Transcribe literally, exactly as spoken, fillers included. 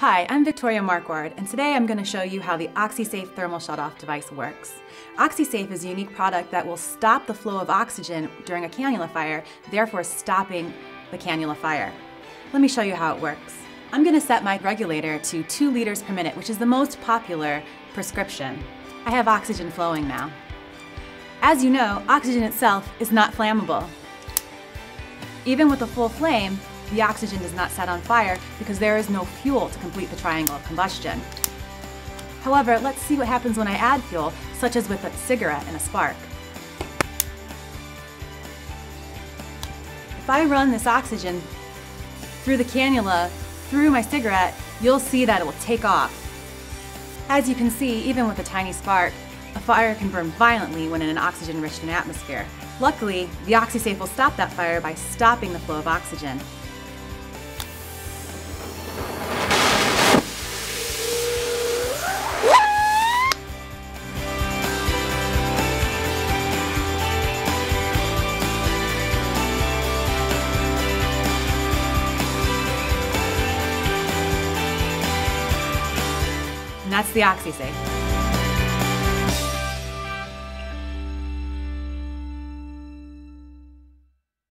Hi, I'm Victoria Marquardt, and today I'm going to show you how the OxySafe Thermal Shutoff device works. OxySafe is a unique product that will stop the flow of oxygen during a cannula fire, therefore stopping the cannula fire. Let me show you how it works. I'm going to set my regulator to two liters per minute, which is the most popular prescription. I have oxygen flowing now. As you know, oxygen itself is not flammable. Even with a full flame, the oxygen does not set on fire because there is no fuel to complete the triangle of combustion. However, let's see what happens when I add fuel, such as with a cigarette and a spark. If I run this oxygen through the cannula, through my cigarette, you'll see that it will take off. As you can see, even with a tiny spark, a fire can burn violently when in an oxygen-rich atmosphere. Luckily, the OxySafe will stop that fire by stopping the flow of oxygen. And that's the OxySafe.